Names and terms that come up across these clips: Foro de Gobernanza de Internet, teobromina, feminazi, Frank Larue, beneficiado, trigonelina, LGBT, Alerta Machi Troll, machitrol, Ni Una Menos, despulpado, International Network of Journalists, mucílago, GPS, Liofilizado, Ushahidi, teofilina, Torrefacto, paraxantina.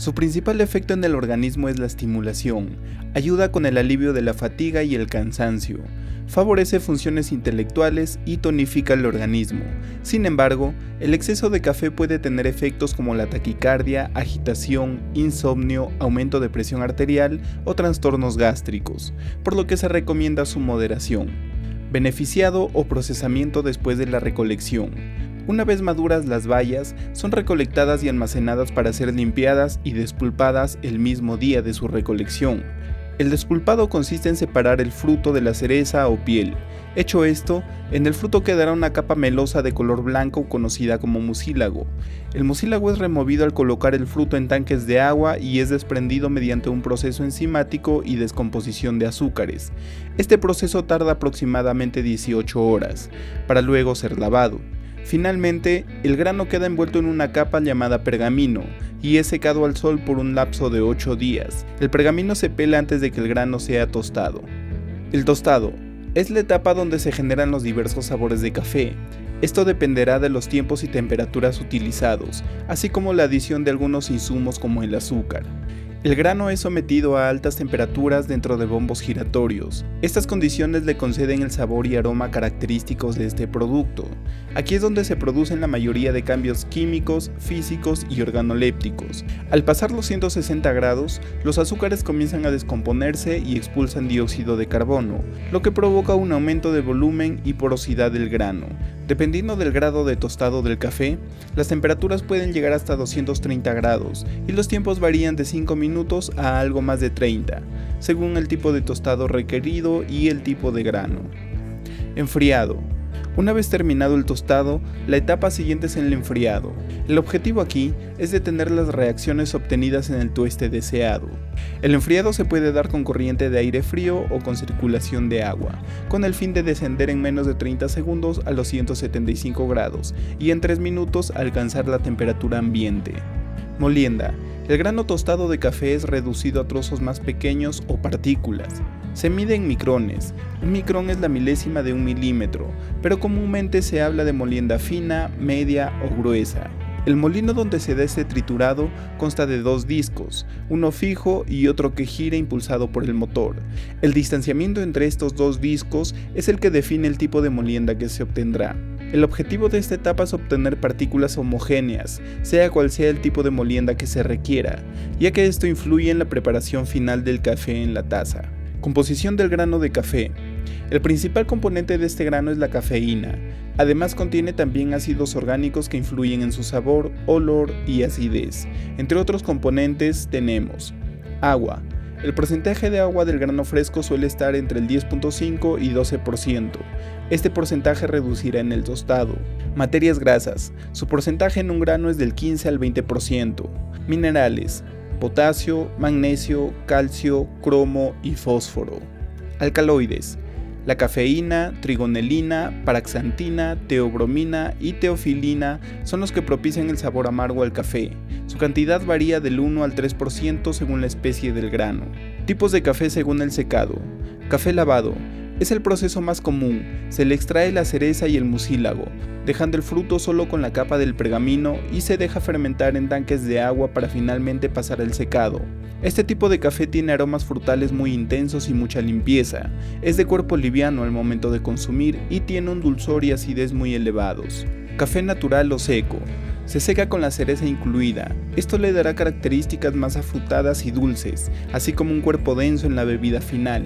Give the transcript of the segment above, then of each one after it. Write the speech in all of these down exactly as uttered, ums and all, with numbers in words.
Su principal efecto en el organismo es la estimulación, ayuda con el alivio de la fatiga y el cansancio, favorece funciones intelectuales y tonifica el organismo. Sin embargo, el exceso de café puede tener efectos como la taquicardia, agitación, insomnio, aumento de presión arterial o trastornos gástricos, por lo que se recomienda su moderación. Beneficiado o procesamiento después de la recolección. Una vez maduras las bayas, son recolectadas y almacenadas para ser limpiadas y despulpadas el mismo día de su recolección. El despulpado consiste en separar el fruto de la cereza o piel. Hecho esto, en el fruto quedará una capa melosa de color blanco conocida como mucílago. El mucílago es removido al colocar el fruto en tanques de agua y es desprendido mediante un proceso enzimático y descomposición de azúcares. Este proceso tarda aproximadamente dieciocho horas, para luego ser lavado. Finalmente, el grano queda envuelto en una capa llamada pergamino y es secado al sol por un lapso de ocho días. El pergamino se pela antes de que el grano sea tostado. El tostado es la etapa donde se generan los diversos sabores de café. Esto dependerá de los tiempos y temperaturas utilizados, así como la adición de algunos insumos como el azúcar. El grano es sometido a altas temperaturas dentro de bombos giratorios. Estas condiciones le conceden el sabor y aroma característicos de este producto. Aquí es donde se producen la mayoría de cambios químicos, físicos y organolépticos. Al pasar los ciento sesenta grados, los azúcares comienzan a descomponerse y expulsan dióxido de carbono, lo que provoca un aumento de volumen y porosidad del grano. Dependiendo del grado de tostado del café, las temperaturas pueden llegar hasta doscientos treinta grados y los tiempos varían de cinco minutos a algo más de treinta, según el tipo de tostado requerido y el tipo de grano. Enfriado. Una vez terminado el tostado, la etapa siguiente es el enfriado. El objetivo aquí es detener las reacciones obtenidas en el tueste deseado. El enfriado se puede dar con corriente de aire frío o con circulación de agua, con el fin de descender en menos de treinta segundos a los ciento setenta y cinco grados y en tres minutos alcanzar la temperatura ambiente. Molienda. El grano tostado de café es reducido a trozos más pequeños o partículas. Se mide en micrones. Un micrón es la milésima de un milímetro, pero comúnmente se habla de molienda fina, media o gruesa. El molino donde se da este triturado consta de dos discos, uno fijo y otro que gira impulsado por el motor. El distanciamiento entre estos dos discos es el que define el tipo de molienda que se obtendrá. El objetivo de esta etapa es obtener partículas homogéneas, sea cual sea el tipo de molienda que se requiera, ya que esto influye en la preparación final del café en la taza. Composición del grano de café. El principal componente de este grano es la cafeína. Además contiene también ácidos orgánicos que influyen en su sabor, olor y acidez. Entre otros componentes tenemos agua. El porcentaje de agua del grano fresco suele estar entre el diez punto cinco y doce por ciento. Este porcentaje reducirá en el tostado. Materias grasas. Su porcentaje en un grano es del quince al veinte por ciento. Minerales. Potasio, magnesio, calcio, cromo y fósforo. Alcaloides. La cafeína, trigonelina, paraxantina, teobromina y teofilina son los que propician el sabor amargo al café. Su cantidad varía del uno al tres por ciento según la especie del grano. Tipos de café según el secado. Café lavado. Es el proceso más común. Se le extrae la cereza y el mucílago, dejando el fruto solo con la capa del pergamino y se deja fermentar en tanques de agua para finalmente pasar al secado. Este tipo de café tiene aromas frutales muy intensos y mucha limpieza, es de cuerpo liviano al momento de consumir y tiene un dulzor y acidez muy elevados. Café natural o seco. Se seca con la cereza incluida, esto le dará características más afrutadas y dulces, así como un cuerpo denso en la bebida final,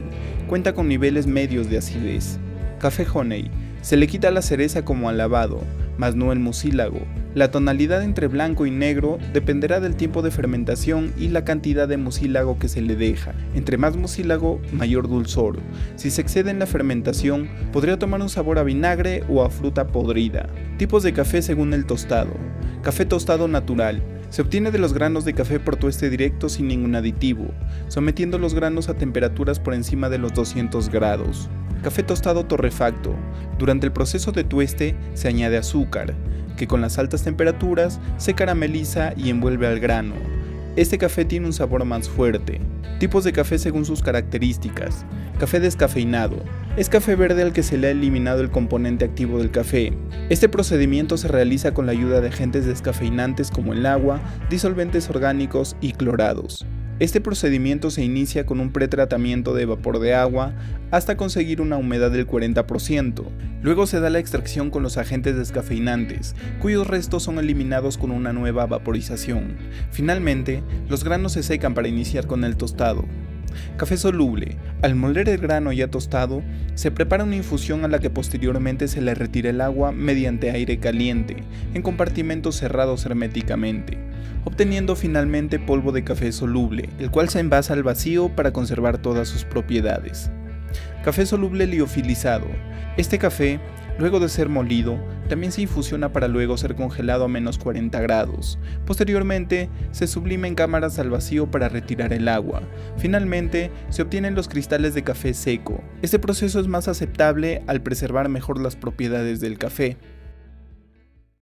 cuenta con niveles medios de acidez. Café honey, se le quita la cereza como al lavado, mas no el mucílago. La tonalidad entre blanco y negro dependerá del tiempo de fermentación y la cantidad de mucílago que se le deja. Entre más mucílago, mayor dulzor. Si se excede en la fermentación, podría tomar un sabor a vinagre o a fruta podrida. Tipos de café según el tostado. Café tostado natural. Se obtiene de los granos de café por tueste directo sin ningún aditivo, sometiendo los granos a temperaturas por encima de los doscientos grados. Café tostado torrefacto. Durante el proceso de tueste se añade azúcar, que con las altas temperaturas se carameliza y envuelve al grano. Este café tiene un sabor más fuerte. Tipos de café según sus características. Café descafeinado. es café verde al que se le ha eliminado el componente activo del café. Este procedimiento se realiza con la ayuda de agentes descafeinantes como el agua, disolventes orgánicos y clorados. Este procedimiento se inicia con un pretratamiento de vapor de agua hasta conseguir una humedad del cuarenta por ciento. Luego se da la extracción con los agentes descafeinantes, cuyos restos son eliminados con una nueva vaporización. Finalmente, los granos se secan para iniciar con el tostado. Café soluble. Al moler el grano ya tostado, se prepara una infusión a la que posteriormente se le retira el agua mediante aire caliente, en compartimentos cerrados herméticamente, obteniendo finalmente polvo de café soluble, el cual se envasa al vacío para conservar todas sus propiedades. Café soluble liofilizado. Este café, luego de ser molido, también se infusiona para luego ser congelado a menos cuarenta grados. Posteriormente, se sublima en cámaras al vacío para retirar el agua. Finalmente, se obtienen los cristales de café seco. Este proceso es más aceptable al preservar mejor las propiedades del café.